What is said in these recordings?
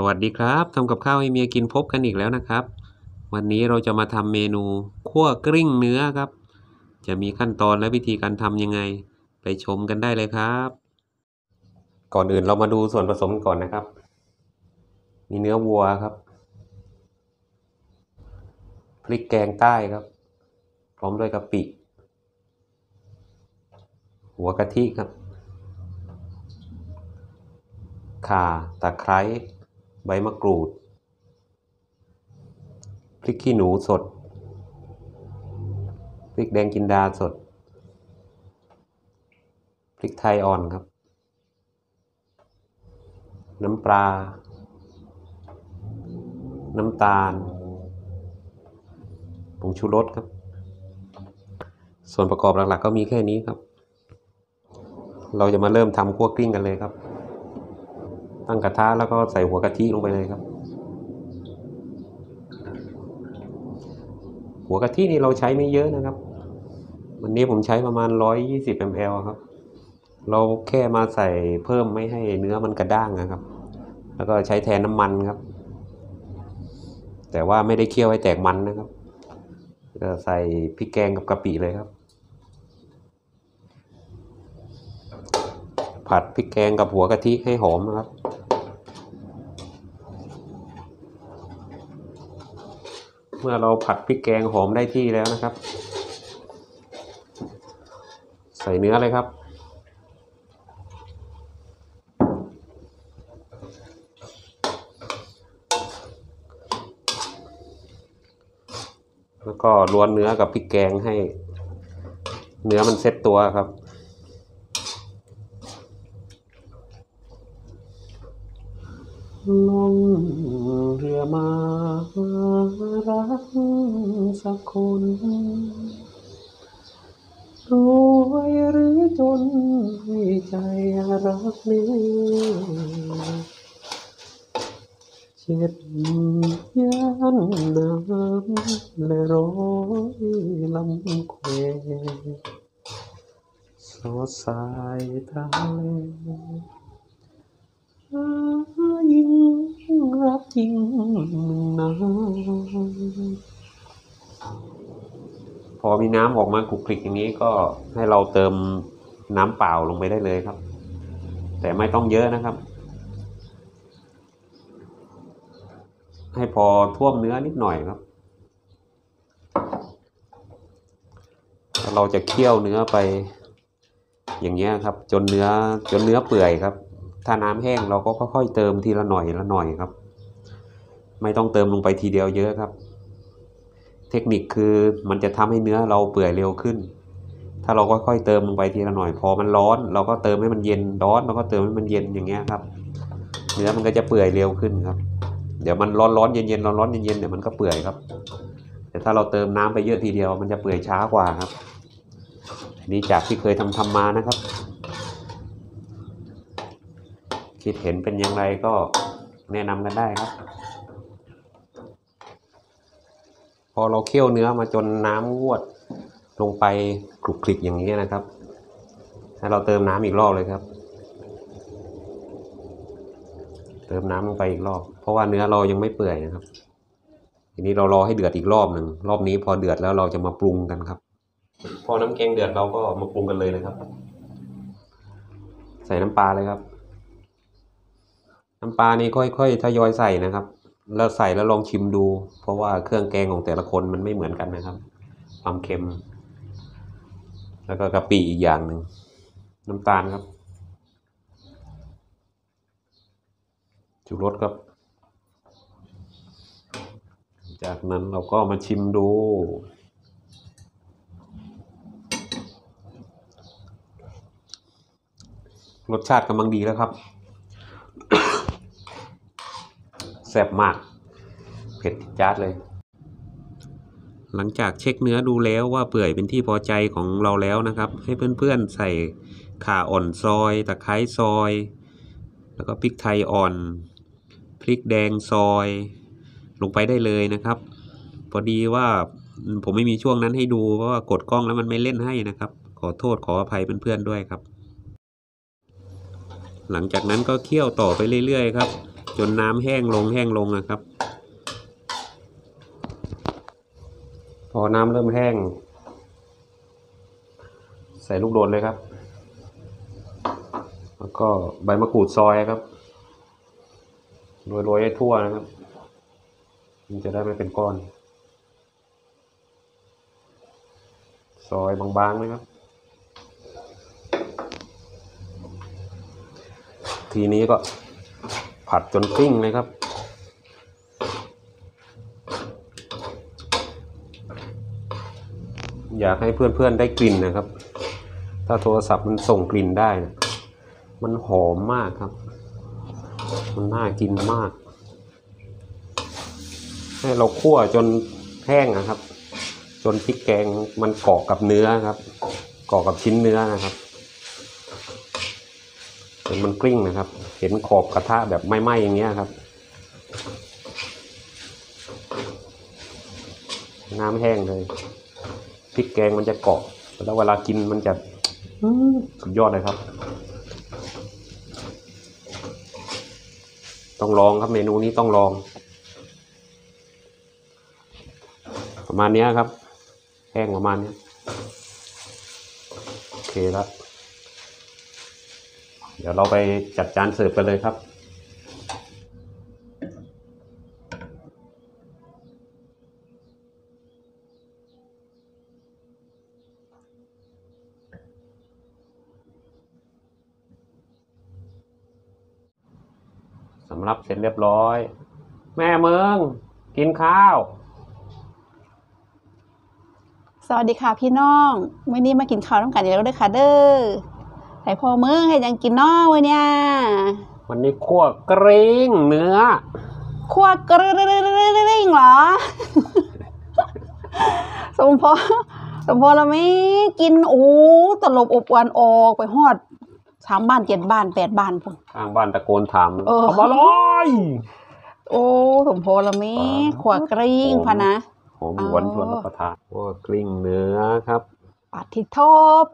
สวัสดีครับทำกับข้าวให้เมียกินพบกันอีกแล้วนะครับวันนี้เราจะมาทำเมนูคั่วกลิ้งเนื้อครับจะมีขั้นตอนและวิธีการทำยังไงไปชมกันได้เลยครับก่อนอื่นเรามาดูส่วนผสมก่อนนะครับมีเนื้อวัวครับพริกแกงใต้ครับพร้อมด้วยกะปิหัวกะทิครับข่าตะไคร้ใบมะกรูดพริกขี้หนูสดพริกแดงจินดาสดพริกไทยอ่อนครับน้ำปลาน้ำตาลผงชูรสครับส่วนประกอบหลักๆก็มีแค่นี้ครับเราจะมาเริ่มทำคั่วกลิ้งกันเลยครับตั้งกระทะแล้วก็ใส่หัวกะทิลงไปเลยครับหัวกะทินี่เราใช้ไม่เยอะนะครับวันนี้ผมใช้ประมาณ120 ml ครับเราแค่มาใส่เพิ่มไม่ให้เนื้อมันกระด้างนะครับแล้วก็ใช้แทนน้ำมันครับแต่ว่าไม่ได้เคี่ยวให้แตกมันนะครับก็ใส่พริกแกงกับกะปิเลยครับผัดพริกแกงกับหัวกะทิให้หอมนะครับเมื่อเราผัดพริกแกงหอมได้ที่แล้วนะครับใส่เนื้อเลยครับแล้วก็ล้วนเนื้อกับพริกแกงให้เนื้อมันเซ็ตตัวครับลงเรือมารักสักคนรวยหรือจนให้ใจรักนี้เช็ดย่านน้ำและร้อยลำแควสดใสทะเลยิ่งรักยิ่งนานพอมีน้ำออกมาคลุกคลิกอย่างนี้ก็ให้เราเติมน้ำเปล่าลงไปได้เลยครับแต่ไม่ต้องเยอะนะครับให้พอท่วมเนื้อนิดหน่อยครับเราจะเคี่ยวเนื้อไปอย่างเงี้ยครับจนเนื้อเปื่อยครับถ้าน้ำแห้งเราก็ค่อยๆเติมทีละหน่อยครับไม่ต้องเติมลงไปทีเดียวเยอะครับเทคนิคคือมันจะทำให้เนื้อเราเปื่อยเร็วขึ้นถ้าเราค่อยๆเติมลงไปทีละหน่อยพอมันร้อนเราก็เติมให้มันเย็นร้อนเราก็เติมให้มันเย็นอย่างเงี้ยครับเนื้อมันก็จะเปื่อยเร็วขึ้นครับเดี๋ยวมันร้อนๆเย็นๆร้อนๆเย็นๆเดี๋ยวมันก็เปื่อยครับแต่ถ้าเราเติมน้ำไปเยอะทีเดียวมันจะเปื่อยช้ากว่าครับนี่จากที่เคยทำมานะครับคิดเห็นเป็นอย่างไรก็แนะนำกันได้ครับพอเราเคี่ยวเนื้อมาจนน้ำงวดลงไปคลุกคลิกอย่างนี้นะครับให้เราเติมน้ำอีกรอบเลยครับเติมน้ำลงไปอีกรอบเพราะว่าเนื้อเรายังไม่เปื่อยนะครับทีนี้เรารอให้เดือดอีกรอบหนึ่งรอบนี้พอเดือดแล้วเราจะมาปรุงกันครับพอน้ำแกงเดือดเราก็มาปรุงกันเลยนะครับใส่น้ำปลาเลยครับน้ำปลานี่ค่อยๆทยอยใส่นะครับแล้วใส่แล้วลองชิมดูเพราะว่าเครื่องแกงของแต่ละคนมันไม่เหมือนกันนะครับความเค็มแล้วก็กะปิอีกอย่างหนึ่งน้ำตาลครับชูรสครับจากนั้นเราก็มาชิมดูรสชาติกำลังดีแล้วครับแซ่บมากเผ็ดจ้าดเลยหลังจากเช็คเนื้อดูแล้วว่าเปื่อยเป็นที่พอใจของเราแล้วนะครับให้เพื่อนๆใส่ข่าอ่อนซอยตะไคร้ซอยแล้วก็พริกไทยอ่อนพริกแดงซอยลงไปได้เลยนะครับพอดีว่าผมไม่มีช่วงนั้นให้ดูเพราะว่ากดกล้องแล้วมันไม่เล่นให้นะครับขอโทษขออภัยเพื่อนๆด้วยครับหลังจากนั้นก็เคี่ยวต่อไปเรื่อยๆครับ จนน้ำแห้งลงนะครับพอน้ำเริ่มแห้งใส่ลูกโดดเลยครับแล้วก็ใบมะกรูดซอยครับโรยให้ทั่วนะครับมันจะได้ไม่เป็นก้อนซอยบางๆนะครับทีนี้ก็ผัดจนกลิ้งเลยครับอยากให้เพื่อนๆได้กลิ่นนะครับถ้าโทรศัพท์มันส่งกลิ่นได้นะมันหอมมากครับมันน่ากินมากให้เราคั่วจนแห้งนะครับจนพริกแกงมันเกาะกับเนื้อครับเกาะกับชิ้นเนื้อนะครับจนมันกลิ้งนะครับเห็นขอบกระทะแบบไหม้ๆอย่างเงี้ยครับน้ำแห้งเลยพริกแกงมันจะเกาะแล้วเวลากินมันจะสุดยอดเลยครับต้องลองครับเมนูนี้ต้องลองประมาณนี้ครับแห้งประมาณนี้โอเคแล้วเดี๋ยวเราไปจัดจานเสิร์ฟกันเลยครับสำหรับเสร็จเรียบร้อยแม่เมืองกินข้าวสวัสดีค่ะพี่น้องวันนี้มากินข้าวน้ำกันอีกแล้วด้วยค่ะเด้อไข่พ่อเมืองให้ยังกินน้อวันนี้คั่วกริ้งเนื้อคั่วกริ้งเหรอ สมพอเราไม่กินโอ้ตลบอบอวนออกไปหอด3 บ้าน 7 บ้าน 8 บ้านพุ่นทางบ้านตะโกนถามเขาบอกเลยโอ้สมโพละเมขวากริ้งพะนะหอมหวานชวนรับประทานขวากริ้งเนื้อครับปัดทิโท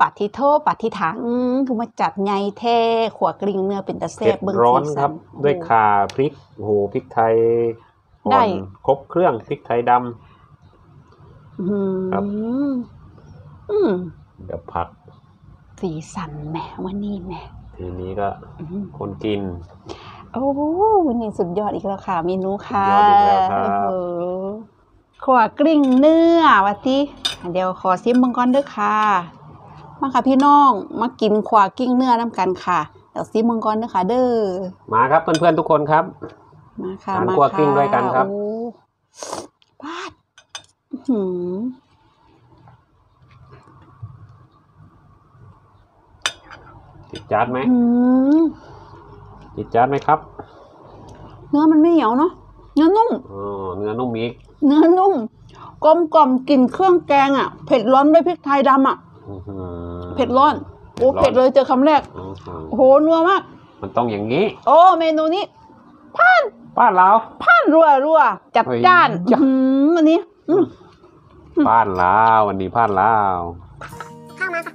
ปัดทิโทปัดทิถังคือมาจัดไงเท่ขวากริ้งเนื้อเป็นตะแซ่บเบิ่งร้อนครับด้วยข่าพริกโอ้โหพริกไทยได้ครบเครื่องพริกไทยดำครับเดี๋ยวผักสีสันแม่วันนี้แม่ทีนี้ก็คนกินโอ้วันนี้สุดยอดอีกแล้วค่ะเมนูค่ะขวากริ้งเนื้อวัตติเดี๋ยวขอซิมบังกรด้วยค่ะมาค่ะพี่น้องมากินขวากริ้งเนื้อน้ำกันค่ะเดี๋ยวซิมบังกรด้วยค่ะเด้อมาครับเพื่อนๆทุกคนครับมาค่ะมาขวากริ้งด้วยกันครับปาดจิตจัดไหมจิตจัดไหมครับเนื้อมันไม่เหนียวเนาะเนื้อนุ่มเนื้อนุ่มอีกเนื้อนุ่มกลมกล่อมกลิ่นเครื่องแกงอ่ะเผ็ดร้อนด้วยพริกไทยดำอ่ะเผ็ดร้อนโอ้เผ็ดเลยเจอคำแรกโอ้โหนัวมากมันต้องอย่างนี้โอ้เมนูนี้ผ่านเราผ่านรัวจัดจ้านอันนี้ผ่านแล้ววันนี้ผ่านแล้วข้าวมาค่ะ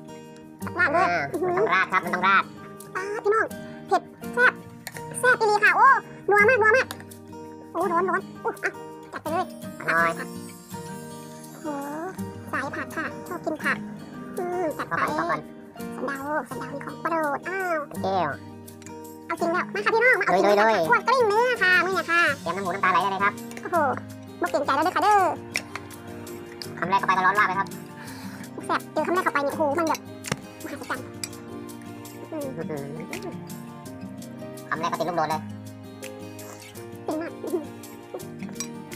ราดด้วยต้องราดครับมันต้องราดพี่น้องเผ็ดแซ่บอีลีค่ะโอ้นัวมากโอ้ร้อนอุ๊ยอ่ะจัดไปเลยอร่อยค่ะโหสายผักค่ะชอบกินผักจัดไปสันดาวนี่ของโปรดอ้าวแก้วเอาจริงแล้วมาค่ะพี่น้องมาเอาจริงแล้วขวดกลิ้งเนื้อค่ะเนี่ยค่ะเตรียมน้ำหูน้ำตาไหลเลยครับโอ้โหบกเก่งใจแล้วด้วยค่ะเด้อคำแรกเข้าไปก็ร้อนว่าไปครับแซ่บเจอคำแรกเข้าไปเนี่ยโหมันแบบคำแรกก็ติดลูกโดนเลย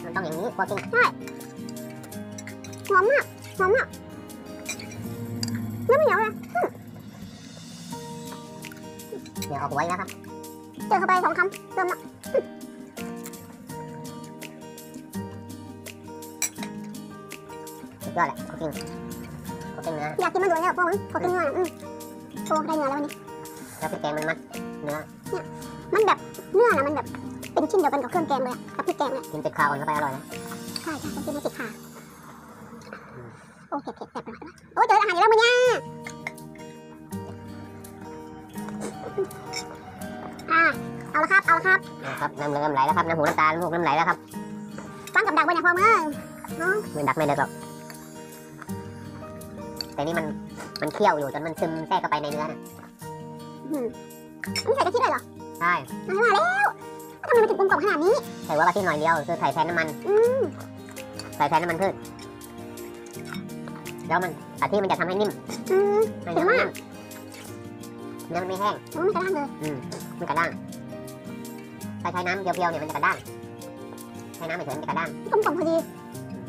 มันต้องอย่างนี้พอกินใช่หอมมากแล้วไม่เหนียวเลยเดี๋ยวเอาไว้นะครับเจอเข้าไป2 คำเริ่มละสุดยอดแหละขอกินเนื้ออยากกินมันโดนแล้วพอมั้งขอกินเนื้อโอ้ได้เนื้อแล้ววันนี้แล้วพริกแกงมันเนื้อเนี่ยมันแบบเนื้อนะมันแบบเป็นชิ้นเดียวกันกับเครื่องแกงเลยกับพริกแกงเนี่ยกินติดขาอ่อนเข้าไปอร่อยนะใช่กินไม่ติดขาโอ้เผ็ดแบบโอ้เจออาหารแล้วมึงเนี่ย เอาละครับเอาละครับครับน้ำไหลแล้วครับน้ำหูน้ำตาลูกน้ำไหลแล้วครับตั้งกับดักไว้เนี่ยพ่อเมื่อไม่ดักไม่เด็กหรอกแต่นี่มันเคี่ยวอยู่จนมันซึมแทรกเข้าไปในเนื้อน่ะนี่ใส่กะทิเลยเหรอใช่มาแล้วทำไมมันถึงกลมกล่อมขนาดนี้ใส่ว่ากะทิหน่อยเดียวคือใส่แทนน้ำมันใส่แทนน้ำมันพืชแล้วมันกะทิมันจะทำให้นิ่มเนื้อมันไม่แห้งมันไม่กระด้างเลยมันกระด้างใช้น้ำเบียวๆเนี่ยมันจะกระด้างใช้น้ำไม่เฉยมันจะกระด้างกลมกล่อมพอดี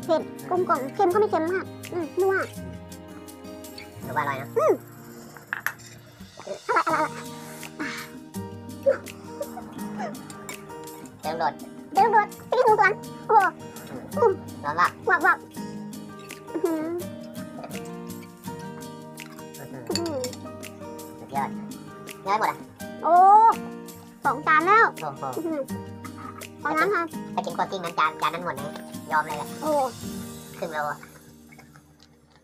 เผ็ดกลมกล่อมเค็มก็ไม่เค็มมากนัวหรือว่าอร่อยนะอร่อยเดี๋ยวโดดไปกินหนูก่อนโอ้นอนละหวับยอดหมดอ่ะโอ้2 จานแล้วเอาน้ำค่ะไปกินคั่วกิ้งนั้นจานนั้นหมดเลยยอมเลยแหละโอ้ขึ้นแล้วอ่ะ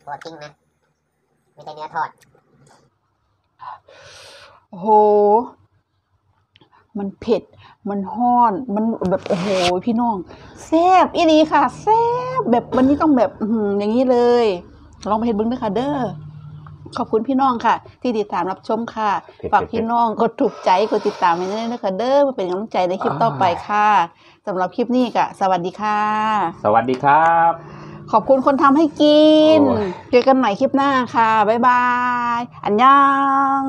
คั่วกิ้งนะไม่ใช่เนื้อทอดโอ้โหมันเผ็ดมันห้อนมันแบบโอ้โหพี่น้องแซ่บอีหลีค่ะแซ่บแบบวันนี้ต้องแบบอย่างนี้เลยลองไปเห็นบึ้งด้วยค่ะเด้อขอบคุณพี่น้องค่ะที่ติดตามรับชมค่ะฝากพี่น้องกดถูกใจกดติดตามให้ด้วยนะคะเด้อมาเป็นกำลังใจในคลิปต่อไปค่ะสำหรับคลิปนี้ค่ะสวัสดีค่ะสวัสดีครับขอบคุณคนทำให้กินเจอกันใหม่คลิปหน้าค่ะบ๊ายบายอันยัง